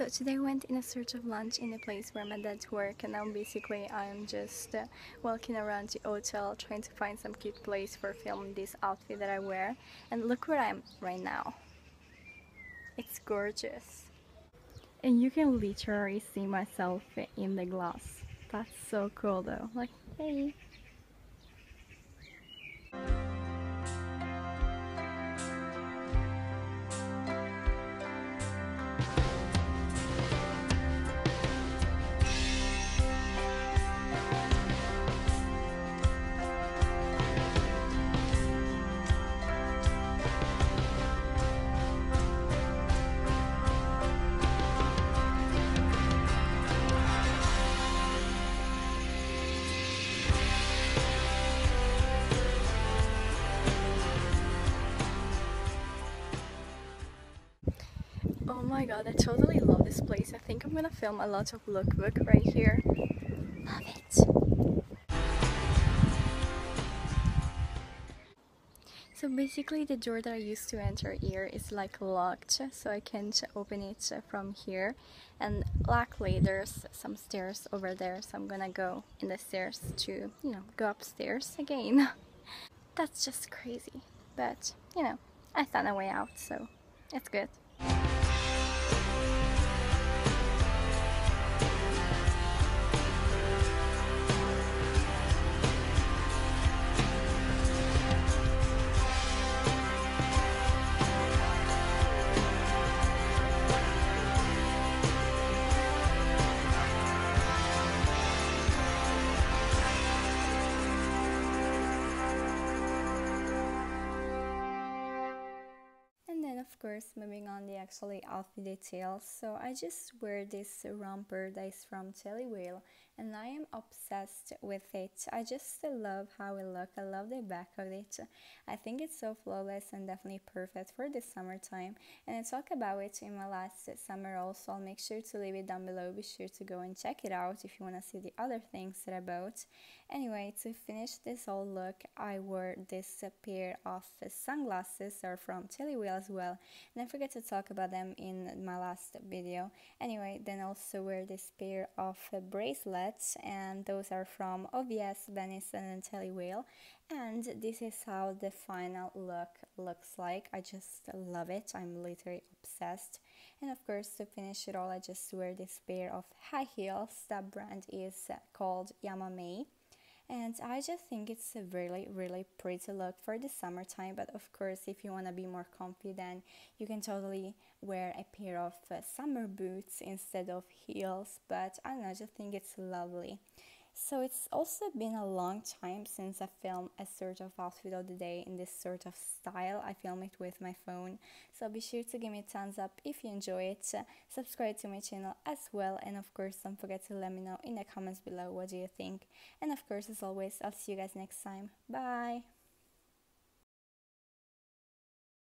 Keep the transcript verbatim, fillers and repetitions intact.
So today I went in a search of lunch in a place where my dad works, and now basically I'm just uh, walking around the hotel trying to find some cute place for filming this outfit that I wear. And look where I am right now. It's gorgeous. And you can literally see myself in the glass. That's so cool though, like, hey! Oh my god, I totally love this place. I think I'm gonna film a lot of lookbook right here. Love it! So basically the door that I used to enter here is like locked, so I can't open it from here. And luckily there's some stairs over there, so I'm gonna go in the stairs to, you know, go upstairs again. That's just crazy. But, you know, I found a way out, so it's good. Of course, moving on the actually outfit details, so I just wear this romper that is from Tillywheel, and I am obsessed with it. I just love how it looks. I love the back of it. I think it's so flawless and definitely perfect for the summertime, and I talk about it in my last summer also. I'll make sure to leave it down below. Be sure to go and check it out if you want to see the other things that I bought. Anyway, to finish this whole look, I wore this pair of sunglasses that are from Tillywheel as well, and I forgot to talk about them in my last video. Anyway, then also wear this pair of bracelets, and those are from O B S, Venice and Tillywheel. And this is how the final look looks like. I just love it. I'm literally obsessed. And of course, to finish it all, I just wear this pair of high heels. That brand is called Yamame. And I just think it's a really, really pretty look for the summertime. But of course, if you want to be more comfy, then you can totally wear a pair of uh, summer boots instead of heels. But I don't know, I just think it's lovely. So it's also been a long time since I filmed a sort of outfit of the day in this sort of style. I film it with my phone. So be sure to give me a thumbs up if you enjoy it. Uh, subscribe to my channel as well. And of course, don't forget to let me know in the comments below what do you think. And of course, as always, I'll see you guys next time. Bye!